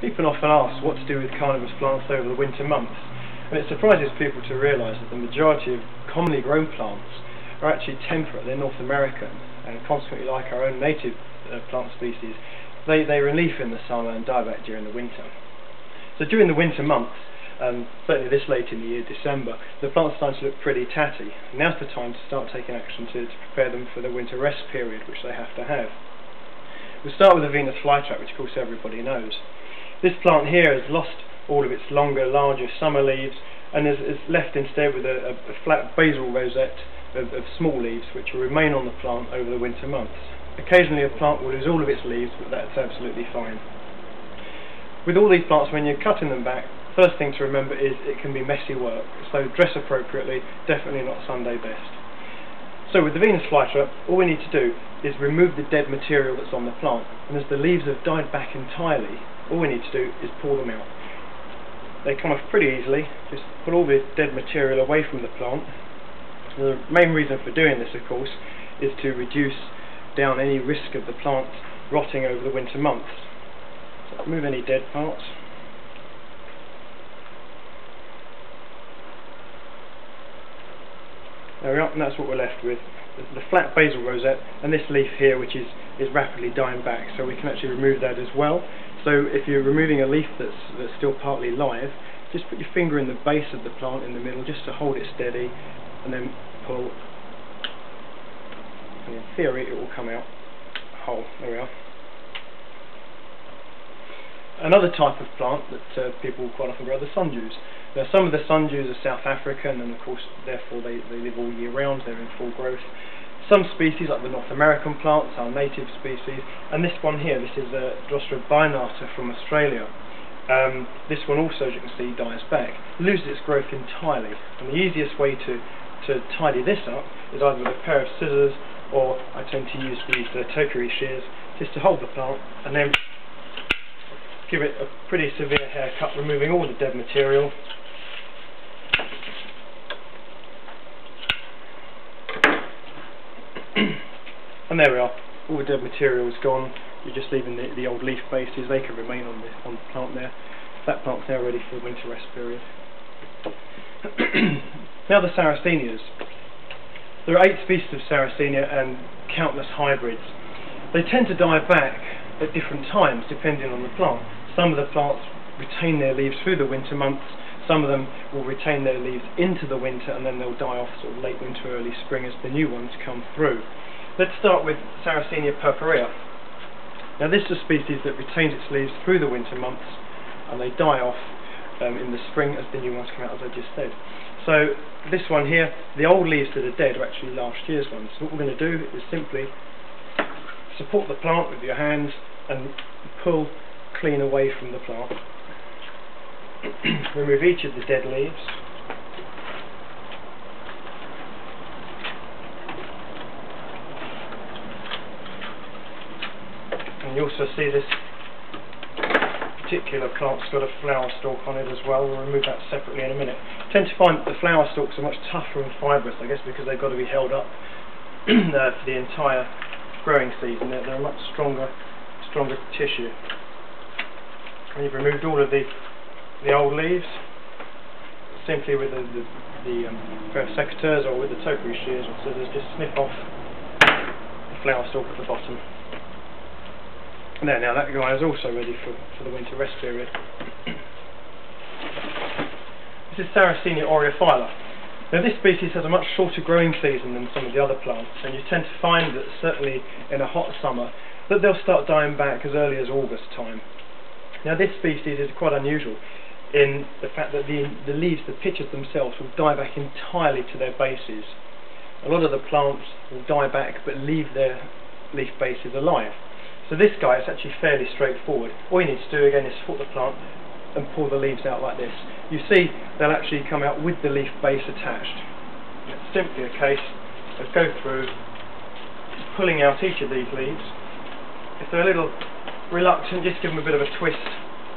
People often ask what to do with carnivorous plants over the winter months, and it surprises people to realise that the majority of commonly grown plants are actually temperate. They're North American, and consequently, like our own native plant species, they reneath in the summer and die back during the winter. So during the winter months, certainly this late in the year, December, the plants start to look pretty tatty. Now's the time to start taking action to prepare them for the winter rest period, which they have to have. We'll start with the Venus flytrap, which of course everybody knows. This plant here has lost all of its longer, larger summer leaves and is left instead with a flat basal rosette of small leaves which will remain on the plant over the winter months. Occasionally a plant will lose all of its leaves, but that's absolutely fine. With all these plants, when you're cutting them back, first thing to remember is it can be messy work, so dress appropriately, definitely not Sunday best. So with the Venus flytrap, all we need to do is remove the dead material that's on the plant, and as the leaves have died back entirely, all we need to do is pull them out. They come off pretty easily. Just put all the dead material away from the plant. The main reason for doing this, of course, is to reduce down any risk of the plant rotting over the winter months. So remove any dead parts. There we are, and that's what we're left with. The flat basal rosette and this leaf here, which is rapidly dying back, so we can actually remove that as well. So if you're removing a leaf that's still partly live, just put your finger in the base of the plant in the middle just to hold it steady, and then pull, and in theory it will come out whole. There we are. Another type of plant that people quite often grow are the sundews. Now some of the sundews are South African, and of course therefore they live all year round, they're in full growth. Some species, like the North American plants, are native species, and this one here, this is a Drosera binata from Australia. This one also, as you can see, dies back, loses its growth entirely, and the easiest way to tidy this up is either with a pair of scissors, or I tend to use these tokiri shears, just to hold the plant and then give it a pretty severe haircut, removing all the dead material. And there we are, all the dead material is gone, you're just leaving the old leaf bases. They can remain on the plant there. That plant's now ready for the winter rest period. Now the Sarracenias. There are 8 species of Sarracenia and countless hybrids. They tend to die back at different times depending on the plant. Some of the plants retain their leaves through the winter months, some of them will retain their leaves into the winter, and then they'll die off sort of late winter, early spring as the new ones come through. Let's start with Sarracenia purpurea. Now this is a species that retains its leaves through the winter months, and they die off in the spring as the new ones come out, as I just said. So this one here, the old leaves that are dead are actually last year's ones. So what we're going to do is simply support the plant with your hands and pull clean away from the plant. Remove each of the dead leaves. You also see this particular plant's got a flower stalk on it as well. We'll remove that separately in a minute. I tend to find that the flower stalks are much tougher and fibrous, I guess because they've got to be held up for the entire growing season. They're a much stronger tissue. And you've removed all of the old leaves simply with the pair of secateurs, or with the tokiri shears or scissors, just snip off the flower stalk at the bottom. There, now that guy is also ready for the winter rest period. This is Sarracenia oreophila. Now this species has a much shorter growing season than some of the other plants, and you tend to find that certainly in a hot summer that they'll start dying back as early as August time. Now this species is quite unusual in the fact that the leaves, the pitchers themselves, will die back entirely to their bases. A lot of the plants will die back but leave their leaf bases alive. So this guy is actually fairly straightforward. All you need to do again is support the plant and pull the leaves out like this. You see they'll actually come out with the leaf base attached. It's simply a case of go through pulling out each of these leaves. If they're a little reluctant, just give them a bit of a twist,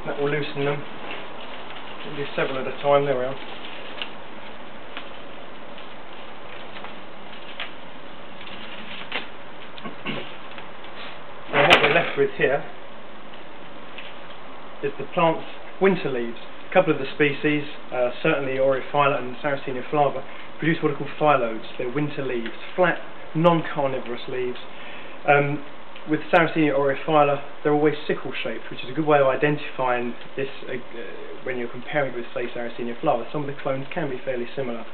that will loosen them. Do several at a time, there we are. With here is the plant's winter leaves. A couple of the species, certainly Oreophylla and Sarracenia flava, produce what are called phyllodes. They're winter leaves, flat, non-carnivorous leaves. With Sarracenia oreophylla, they're always sickle-shaped, which is a good way of identifying this when you're comparing it with, say, Sarracenia flava. Some of the clones can be fairly similar.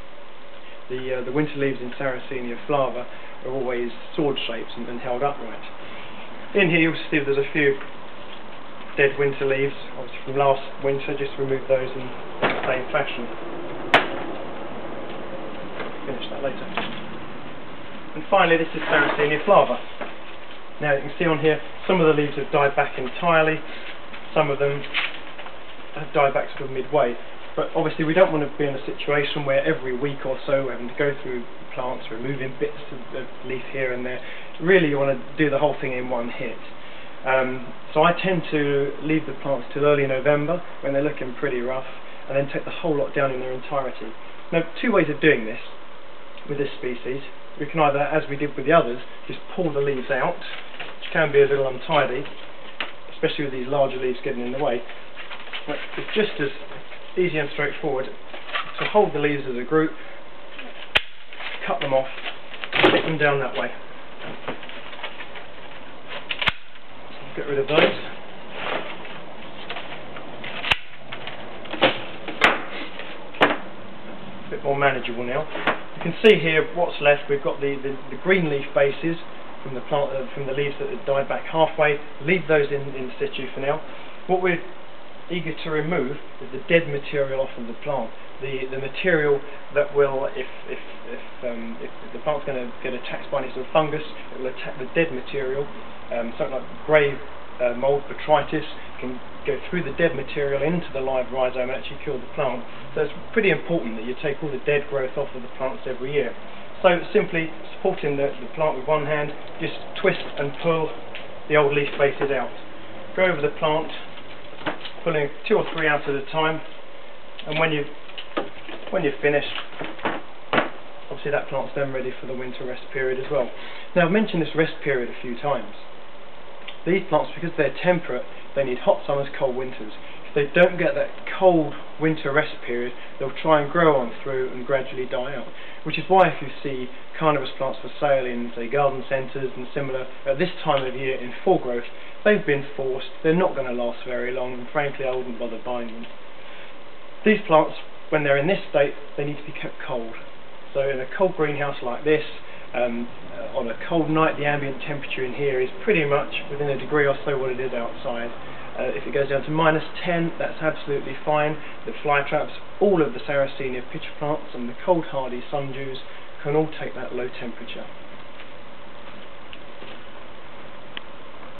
The winter leaves in Sarracenia flava are always sword-shaped and held upright. In here you'll see there's a few dead winter leaves, obviously from last winter. Just remove those in the same fashion. Finish that later. And finally, this is Sarracenia flava. Now you can see on here, some of the leaves have died back entirely, some of them have died back sort of midway, but obviously we don't want to be in a situation where every week or so we're having to go through plants, removing bits of leaf here and there. Really you want to do the whole thing in one hit. So I tend to leave the plants till early November when they're looking pretty rough, and then take the whole lot down in their entirety. Now, two ways of doing this with this species. We can either, as we did with the others, just pull the leaves out, which can be a little untidy, especially with these larger leaves getting in the way. But it's just as easy and straightforward to hold the leaves as a group, cut them off, stick them down that way. So get rid of those. A bit more manageable now. You can see here what's left. We've got the green leaf bases from the plant, from the leaves that have died back halfway. Leave those in situ for now. What we're eager to remove is the dead material off of the plant, the material that will, if the plant's going to get attacked by any sort of fungus, it will attack the dead material. Something like grey mold, botrytis, can go through the dead material into the live rhizome and actually kill the plant. So it's pretty important that you take all the dead growth off of the plants every year. So simply supporting the plant with one hand, just twist and pull the old leaf faces out. Go over the plant, pulling two or three out at a time, and when you've finished, obviously that plant's then ready for the winter rest period as well. Now I've mentioned this rest period a few times. These plants, because they're temperate, they need hot summers, cold winters. If they don't get that cold winter rest period, they'll try and grow on through and gradually die out. Which is why if you see carnivorous plants for sale in, say, garden centres and similar, at this time of year in full growth, they've been forced, they're not going to last very long, and frankly I wouldn't bother buying them. These plants, when they're in this state, they need to be kept cold. So in a cold greenhouse like this, on a cold night, the ambient temperature in here is pretty much within a degree or so what it is outside. If it goes down to -10, that's absolutely fine. The flytraps, all of the Sarracenia pitcher plants, and the cold hardy sundews can all take that low temperature.